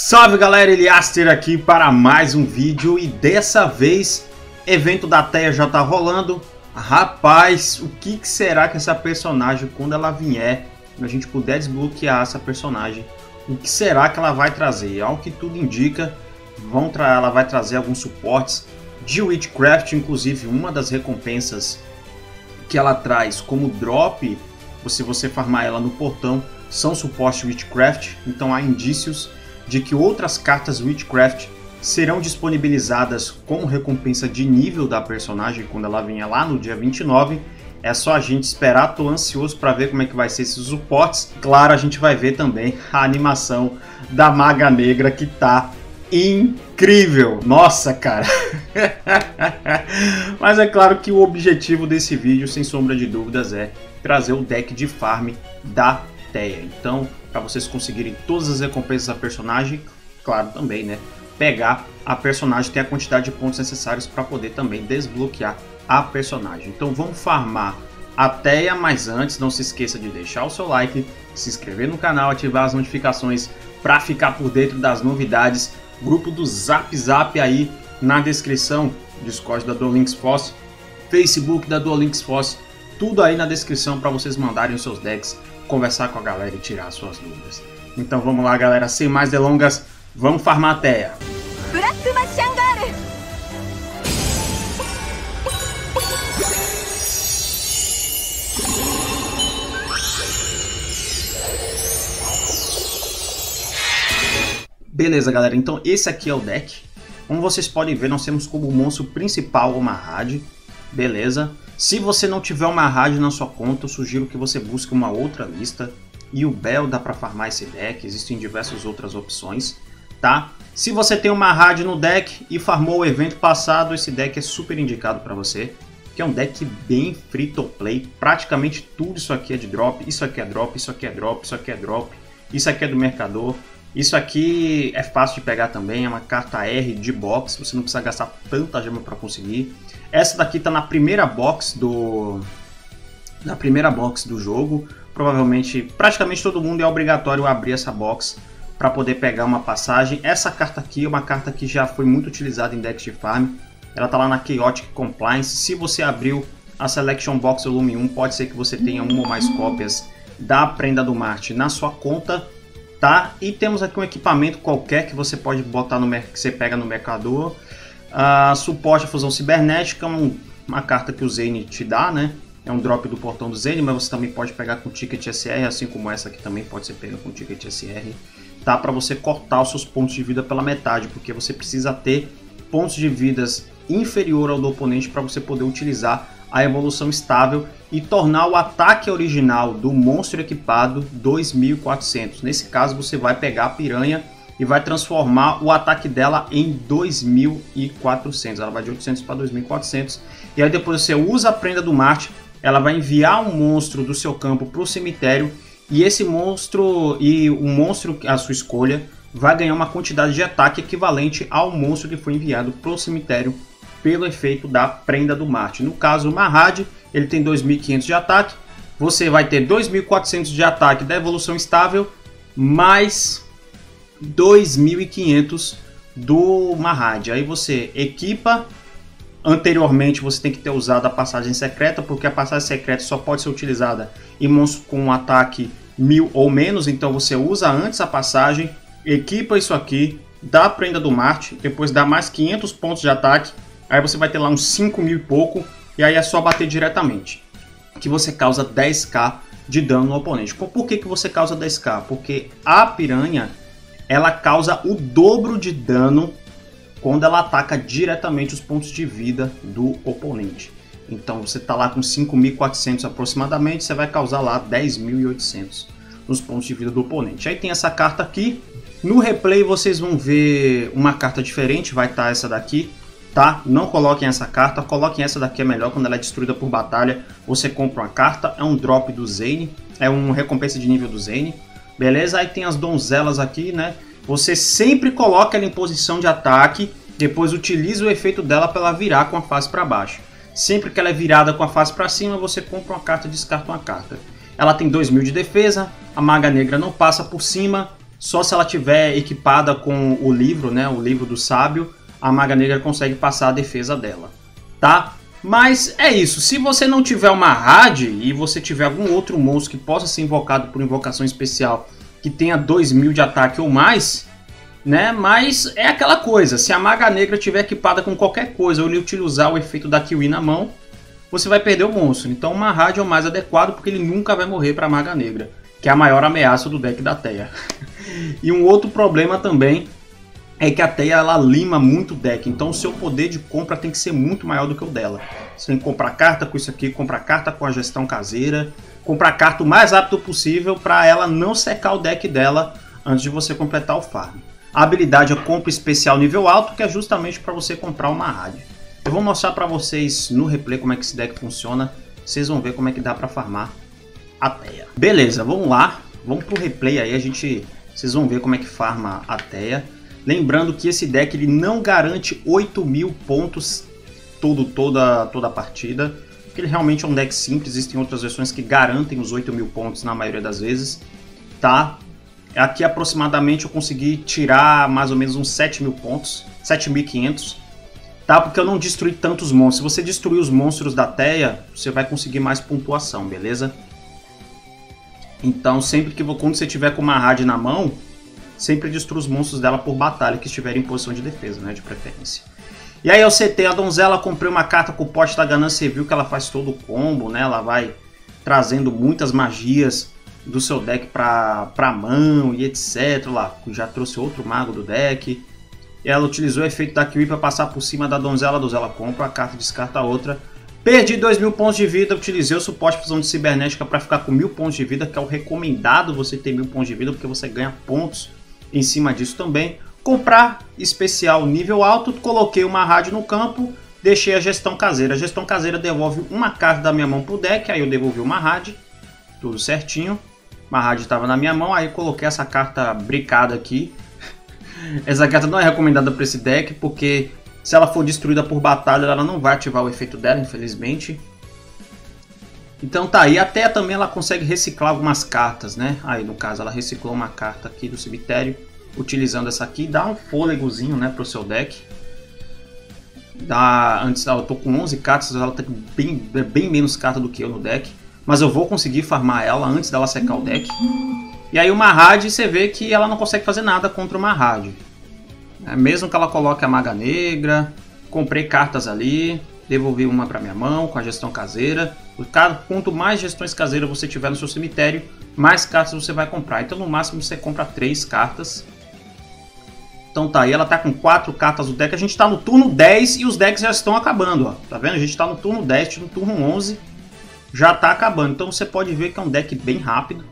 Salve galera, Iliaster aqui para mais um vídeo e dessa vez evento da Teia já tá rolando. Rapaz, o que será que essa personagem, quando ela vier, a gente puder desbloquear essa personagem, o que será que ela vai trazer? Ao que tudo indica, ela vai trazer alguns suportes de Witchcraft, inclusive uma das recompensas que ela traz como drop, se você farmar ela no portão, são suporte Witchcraft, então há indícios de que outras cartas Witchcraft serão disponibilizadas como recompensa de nível da personagem quando ela vier lá no dia 29. É só a gente esperar, tô ansioso para ver como é que vai ser esses suportes. Claro, a gente vai ver também a animação da Maga Negra, que tá incrível! Nossa, cara! Mas é claro que o objetivo desse vídeo, sem sombra de dúvidas, é trazer o deck de farm da Theia. Então, para vocês conseguirem todas as recompensas da personagem, claro também, né? Pegar a personagem, tem a quantidade de pontos necessários para poder também desbloquear a personagem. Então, vamos farmar a Theia, mas antes, não se esqueça de deixar o seu like, se inscrever no canal, ativar as notificações para ficar por dentro das novidades. Grupo do Zap aí na descrição, Discord da Duel Links Force, Facebook da Duel Links Force, tudo aí na descrição para vocês mandarem os seus decks, conversar com a galera e tirar suas dúvidas. Então vamos lá galera, sem mais delongas, vamos farmar a Theia. Beleza galera, então esse aqui é o deck. Como vocês podem ver, nós temos como monstro principal o Mahad. Beleza? Se você não tiver uma rádio na sua conta, eu sugiro que você busque uma outra lista. E o Bell dá para farmar esse deck, existem diversas outras opções, tá? Se você tem uma rádio no deck e farmou o evento passado, esse deck é super indicado para você, que é um deck bem free to play. Praticamente tudo isso aqui é de drop, isso aqui é drop, isso aqui é drop, isso aqui é drop, isso aqui é do mercador. Isso aqui é fácil de pegar também, é uma carta R de box, você não precisa gastar tanta gema para conseguir. Essa daqui tá na primeira box do jogo, provavelmente, praticamente todo mundo é obrigatório abrir essa box para poder pegar uma passagem. Essa carta aqui é uma carta que já foi muito utilizada em decks de farm, ela tá lá na Chaotic Compliance. Se você abriu a Selection Box Volume 1, pode ser que você tenha uma ou mais cópias da Prenda do Marte na sua conta. Tá? E temos aqui um equipamento qualquer que você pode botar no que você pega no mercador. Suporte a Fusão Cibernética, uma carta que o Zane te dá, né? É um drop do portão do Zane, mas você também pode pegar com Ticket SR, assim como essa aqui também pode ser pega com Ticket SR, tá? Para você cortar os seus pontos de vida pela metade, porque você precisa ter pontos de vidas inferior ao do oponente para você poder utilizar a Evolução Estável e tornar o ataque original do monstro equipado 2400. Nesse caso você vai pegar a Piranha e vai transformar o ataque dela em 2400. Ela vai de 800 para 2400. E aí depois você usa a Prenda do Marte, ela vai enviar um monstro do seu campo para o cemitério e esse monstro a sua escolha vai ganhar uma quantidade de ataque equivalente ao monstro que foi enviado para o cemitério pelo efeito da Prenda do Marte. No caso o Mahad, ele tem 2500 de ataque, você vai ter 2400 de ataque da Evolução Estável, mais 2500 do Mahad. Aí você equipa, anteriormente você tem que ter usado a Passagem Secreta, porque a Passagem Secreta só pode ser utilizada em monstros com um ataque 1000 ou menos, então você usa antes a passagem, equipa isso aqui, dá a Prenda do Marte, depois dá mais 500 pontos de ataque, aí você vai ter lá uns 5000 e pouco, e aí é só bater diretamente, que você causa 10k de dano no oponente. Por que que você causa 10k? Porque a Piranha, ela causa o dobro de dano quando ela ataca diretamente os pontos de vida do oponente. Então você está lá com 5400 aproximadamente, você vai causar lá 10.800 nos pontos de vida do oponente. Aí tem essa carta aqui, no replay vocês vão ver uma carta diferente, vai estar essa daqui. Tá? Não coloquem essa carta, coloquem essa daqui, é melhor. Quando ela é destruída por batalha, você compra uma carta, é um drop do Zane, é uma recompensa de nível do Zane, beleza? Aí tem as donzelas aqui, né? Você sempre coloca ela em posição de ataque, depois utiliza o efeito dela para ela virar com a face para baixo. Sempre que ela é virada com a face para cima, você compra uma carta e descarta uma carta. Ela tem 2000 de defesa, a Maga Negra não passa por cima, Só se ela tiver equipada com o livro, né, o livro do sábio, a Maga Negra consegue passar a defesa dela, tá? Mas é isso, se você não tiver uma Mahad e você tiver algum outro monstro que possa ser invocado por invocação especial que tenha 2000 de ataque ou mais, né? Mas é aquela coisa, se a Maga Negra tiver equipada com qualquer coisa ou ele utilizar o efeito da Kiwi na mão, você vai perder o monstro. Então uma Mahad é o mais adequado porque ele nunca vai morrer para a Maga Negra, que é a maior ameaça do deck da Theia. E um outro problema também é que a Theia ela lima muito o deck, então o seu poder de compra tem que ser muito maior do que o dela. Você tem que comprar carta com isso aqui, comprar carta com a gestão caseira, comprar carta o mais rápido possível para ela não secar o deck dela antes de você completar o farm. A habilidade é Compra Especial Nível Alto, que é justamente para você comprar uma rádio. Eu vou mostrar para vocês no replay como é que esse deck funciona, vocês vão ver como é que dá para farmar a Theia. Beleza, vamos lá, vamos pro replay aí, vocês vão ver como é que farma a Theia. Lembrando que esse deck ele não garante 8.000 pontos toda a partida, porque ele realmente é um deck simples, existem outras versões que garantem os 8.000 pontos na maioria das vezes, tá? Aqui aproximadamente eu consegui tirar mais ou menos uns 7.000 pontos, 7.500, tá? Porque eu não destruí tantos monstros. Se você destruir os monstros da Theia, você vai conseguir mais pontuação, beleza? Então, sempre que quando você tiver com uma Mahad na mão, sempre destrua os monstros dela por batalha que estiverem em posição de defesa, né, de preferência. E aí eu setei a Donzela, comprei uma carta com o Pote da Ganância e viu que ela faz todo o combo, né? Ela vai trazendo muitas magias do seu deck pra mão e etc. Lá, já trouxe outro mago do deck. E ela utilizou o efeito da Kiwi para passar por cima da Donzela. A Donzela compra a carta, descarta a outra. Perdi 2.000 pontos de vida, utilizei o suporte a fusão cibernética para ficar com 1.000 pontos de vida, que é o recomendado você ter 1.000 pontos de vida, porque você ganha pontos em cima disso também. Comprar especial nível alto, coloquei uma rádio no campo, deixei a gestão caseira. A gestão caseira devolve uma carta da minha mão pro deck, aí eu devolvi uma rádio, tudo certinho. Uma rádio estava na minha mão, aí eu coloquei essa carta bricada aqui. Essa carta não é recomendada para esse deck, porque se ela for destruída por batalha, ela não vai ativar o efeito dela, infelizmente. Então tá aí, até também ela consegue reciclar algumas cartas, né? Aí no caso ela reciclou uma carta aqui do cemitério, utilizando essa aqui, dá um fôlegozinho, né, pro seu deck. Dá, antes ela tô com 11 cartas, ela tem bem menos carta do que eu no deck, mas eu vou conseguir farmar ela antes dela secar o deck. E aí o Mahad, você vê que ela não consegue fazer nada contra o Mahad. Mesmo que ela coloque a Maga Negra, comprei cartas ali, devolvi uma para minha mão com a gestão caseira. Quanto mais gestões caseiras você tiver no seu cemitério, mais cartas você vai comprar. Então no máximo você compra 3 cartas. Então tá aí, ela tá com 4 cartas do deck. A gente tá no turno 10 e os decks já estão acabando, ó. Tá vendo? A gente tá no turno 10, no turno 11 já tá acabando. Então você pode ver que é um deck bem rápido.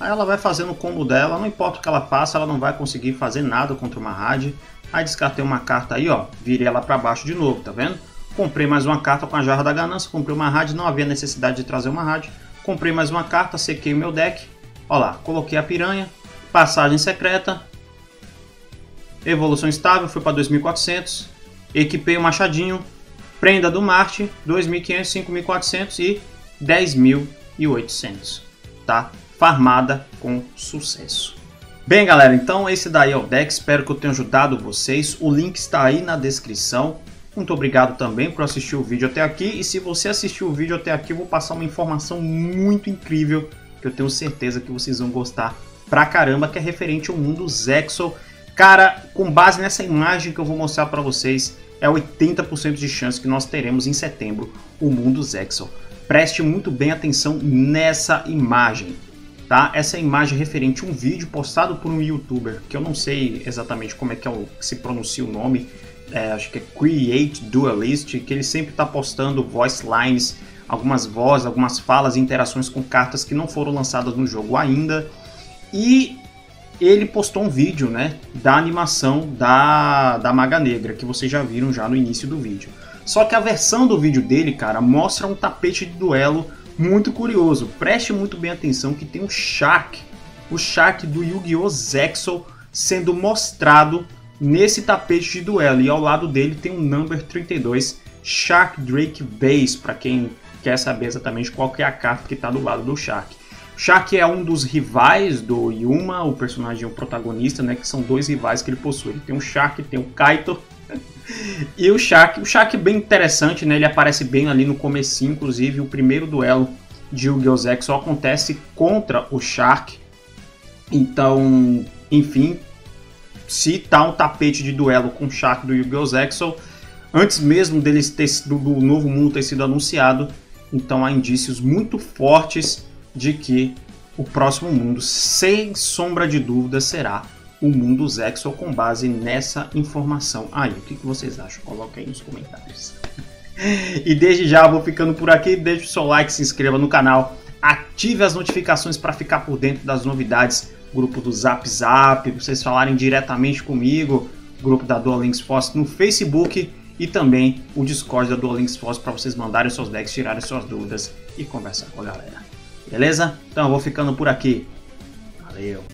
Aí ela vai fazendo o combo dela, não importa o que ela faça, ela não vai conseguir fazer nada contra uma Mahad. Aí descartei uma carta aí, ó, virei ela para baixo de novo, tá vendo? Comprei mais uma carta com a Jarra da Ganância, comprei uma Mahad, não havia necessidade de trazer uma Mahad. Comprei mais uma carta, sequei o meu deck. Olha lá, coloquei a Piranha, Passagem Secreta, Evolução Estável, fui para 2400, equipei o Machadinho, Prenda do Marte, 2500, 5400 e 10800, tá? Farmada com sucesso. Bem galera, então esse daí é o deck, espero que eu tenha ajudado vocês, o link está aí na descrição. Muito obrigado também por assistir o vídeo até aqui, e se você assistiu o vídeo até aqui, eu vou passar uma informação muito incrível, que eu tenho certeza que vocês vão gostar pra caramba, que é referente ao mundo Zexal. Cara, com base nessa imagem que eu vou mostrar pra vocês, é 80% de chance que nós teremos em setembro o mundo Zexal. Preste muito bem atenção nessa imagem. Tá? Essa imagem é referente a um vídeo postado por um youtuber, que eu não sei exatamente como é que, se pronuncia o nome, acho que é Create Duelist, que ele sempre está postando voice lines, algumas vozes, algumas falas e interações com cartas que não foram lançadas no jogo ainda. E ele postou um vídeo, né, da animação da Maga Negra, que vocês já viram já no início do vídeo. Só que a versão do vídeo dele, cara, mostra um tapete de duelo muito curioso. Preste muito bem atenção que tem o Shark do Yu-Gi-Oh! Zexal sendo mostrado nesse tapete de duelo, e ao lado dele tem um Number 32 Shark Drake Base, para quem quer saber exatamente qual que é a carta que está do lado do Shark. Shark é um dos rivais do Yuma, o personagem é o protagonista, né? Que são dois rivais que ele possui. Ele tem o Shark, tem o Kaito. E o Shark é bem interessante, né? Ele aparece bem ali no comecinho, inclusive o primeiro duelo de Yu-Gi-Oh! Zexal acontece contra o Shark. Então, enfim, se tá um tapete de duelo com o Shark do Yu-Gi-Oh! Zexal, antes mesmo deles ter, do novo mundo ter sido anunciado, então há indícios muito fortes de que o próximo mundo, sem sombra de dúvida, será o mundo Zexal, com base nessa informação aí. O que vocês acham? Coloca aí nos comentários. E desde já vou ficando por aqui. Deixe o seu like, se inscreva no canal, ative as notificações para ficar por dentro das novidades. Grupo do Zap Zap, vocês falarem diretamente comigo, grupo da Duel Links Force no Facebook e também o Discord da Duel Links Force para vocês mandarem seus decks, tirarem suas dúvidas e conversar com a galera. Beleza? Então eu vou ficando por aqui. Valeu!